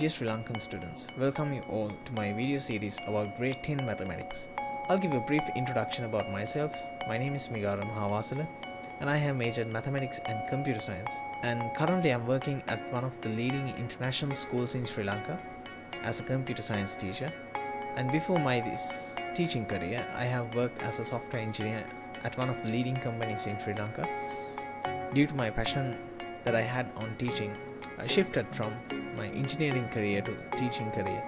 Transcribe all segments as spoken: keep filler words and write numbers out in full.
Dear Sri Lankan students, welcome you all to my video series about grade ten mathematics. I'll give you a brief introduction about myself. My name is Piumal Mahawasala and I have majored in mathematics and computer science, and currently I'm working at one of the leading international schools in Sri Lanka as a computer science teacher. And before my this teaching career, I have worked as a software engineer at one of the leading companies in Sri Lanka. Due to my passion that I had on teaching, I shifted from my engineering career to teaching career,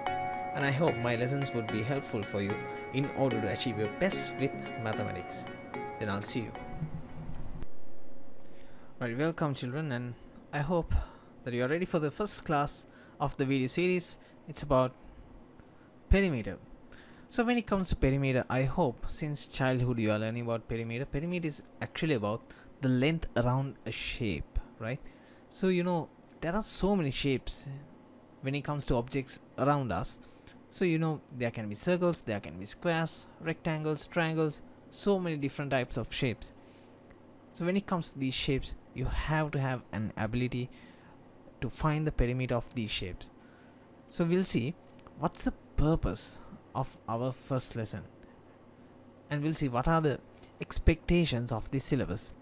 and I hope my lessons would be helpful for you in order to achieve your best with mathematics. Then I'll see you. Right, welcome children, and I hope that you are ready for the first class of the video series. It's about perimeter. So when it comes to perimeter, I hope since childhood you are learning about perimeter. Perimeter is actually about the length around a shape, right? So you know there are so many shapes when it comes to objects around us. So you know there can be circles, there can be squares, rectangles, triangles, so many different types of shapes. So when it comes to these shapes, you have to have an ability to find the perimeter of these shapes. So we'll see what's the purpose of our first lesson, and we'll see what are the expectations of this syllabus.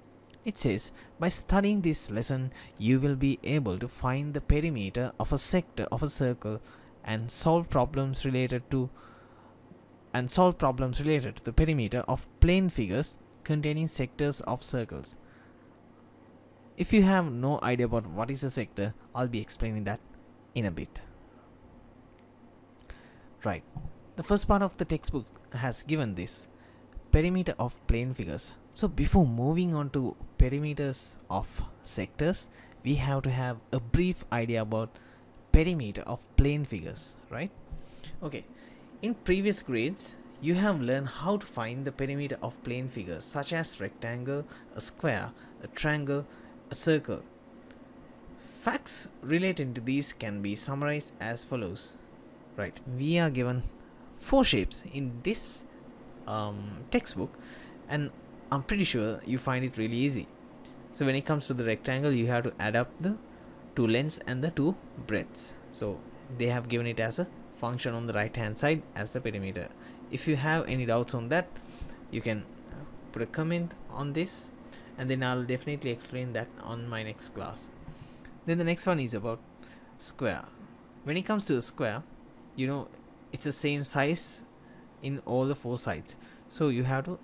It says, by studying this lesson, you will be able to find the perimeter of a sector of a circle and solve problems related to and solve problems related to the perimeter of plane figures containing sectors of circles. If you have no idea about what is a sector, I'll be explaining that in a bit. Right. The first part of the textbook has given this perimeter of plane figures. So before moving on to perimeters of sectors, we have to have a brief idea about perimeter of plane figures, right? Okay, in previous grades you have learned how to find the perimeter of plane figures, such as rectangle, a square, a triangle, a circle. Facts relating to these can be summarized as follows. Right, we are given four shapes in this um, textbook, and I'm pretty sure you find it really easy. So when it comes to the rectangle, you have to add up the two lengths and the two breadths. So they have given it as a function on the right hand side as the perimeter. If you have any doubts on that, you can put a comment on this, and then I'll definitely explain that on my next class. Then the next one is about square. When it comes to a square, you know it's the same size in all the four sides. So you have to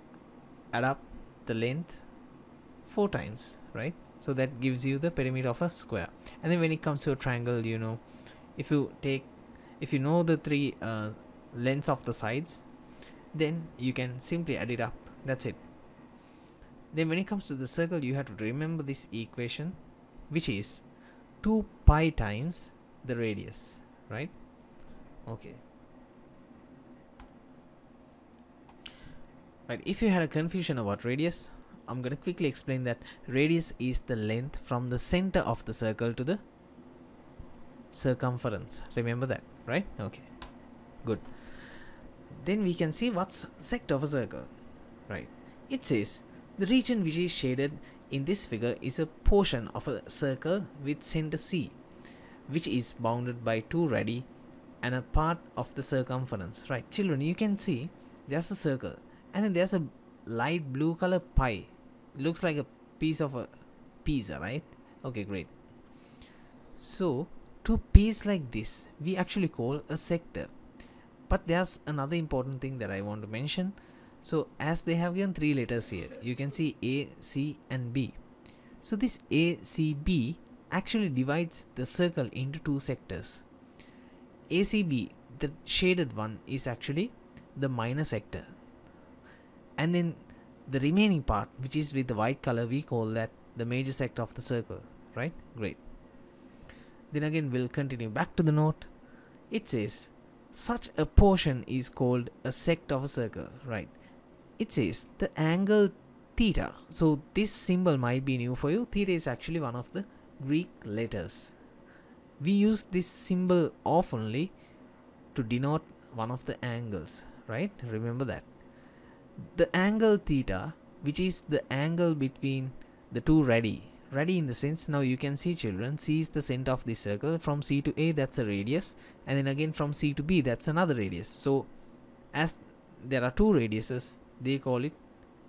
add up the length four times, right? So that gives you the perimeter of a square. And then when it comes to a triangle, you know if you take if you know the three uh, lengths of the sides, then you can simply add it up. That's it. Then when it comes to the circle, you have to remember this equation, which is two pi times the radius, right? Okay. Right, if you had a confusion about radius, I'm going to quickly explain that radius is the length from the center of the circle to the circumference. Remember that, right? Okay, good. Then we can see what's sector of a circle, right? It says the region which is shaded in this figure is a portion of a circle with center C, which is bounded by two radii and a part of the circumference. Right, children, you can see there's a circle. And then there's a light blue color pie. Looks like a piece of a pizza, right? Okay, great. So, two pieces like this, we actually call a sector. But there's another important thing that I want to mention. So, as they have given three letters here, you can see A, C and B. So, this A, C, B actually divides the circle into two sectors. A, C, B, the shaded one, is actually the minor sector. And then the remaining part, which is with the white color, we call that the major sector of the circle, right? Great. Then again, we'll continue back to the note. It says, such a portion is called a sector of a circle, right? It says the angle theta. So this symbol might be new for you. Theta is actually one of the Greek letters. We use this symbol oftenly to denote one of the angles, right? Remember that. The angle theta, which is the angle between the two radii, Ready in the sense, now you can see children, C is the center of this circle, from C to A that's a radius, and then again from C to B that's another radius. So as there are two radiuses, they call it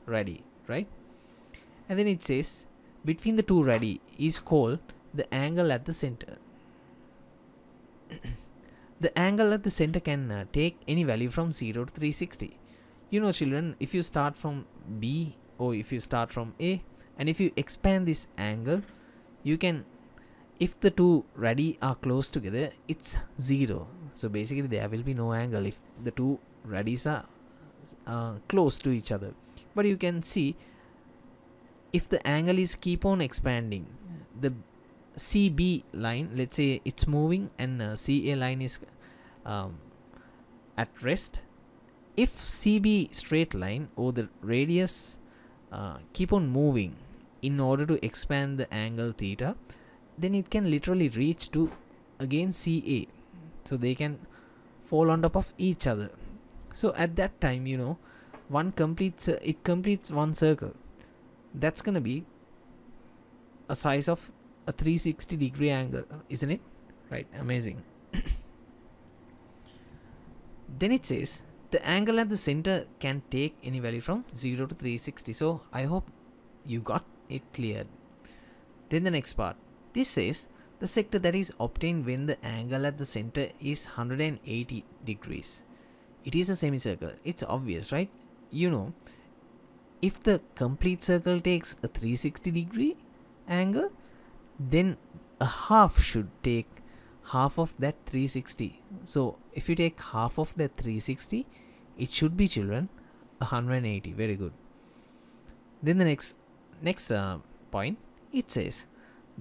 radii, right? And then it says between the two radii is called the angle at the center. The angle at the center can uh, take any value from zero to three sixty. You know children, if you start from B or if you start from A, and if you expand this angle, you can, if the two radii are close together, it's zero. So basically there will be no angle if the two radii are uh, close to each other. But you can see, if the angle is keep on expanding, the C B line, let's say it's moving, and uh, C A line is um, at rest. If C B straight line or the radius uh, keep on moving in order to expand the angle theta, then it can literally reach to again C A. So they can fall on top of each other. So at that time, you know, one completes uh, it completes one circle. That's gonna be a size of a three hundred sixty degree angle, isn't it? Right, amazing. Then it says the angle at the center can take any value from zero to three sixty. So I hope you got it cleared. Then the next part, this says the sector that is obtained when the angle at the center is one hundred eighty degrees. It is a semicircle. It's obvious, right? You know, if the complete circle takes a three hundred sixty degree angle, then a half should take half of that three hundred sixty. So if you take half of that three hundred sixty, it should be children one hundred eighty. Very good. Then the next next uh, point, it says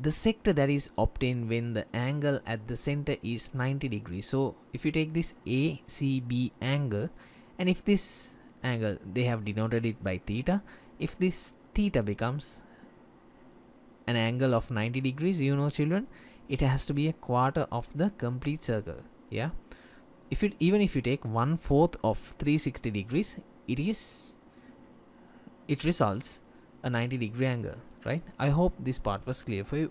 the sector that is obtained when the angle at the center is ninety degrees. So if you take this A C B angle, and if this angle, they have denoted it by theta, if this theta becomes an angle of ninety degrees, you know children, it has to be a quarter of the complete circle. Yeah, if it, even if you take one fourth of three hundred sixty degrees, it is it results a ninety degree angle, right? I hope this part was clear for you.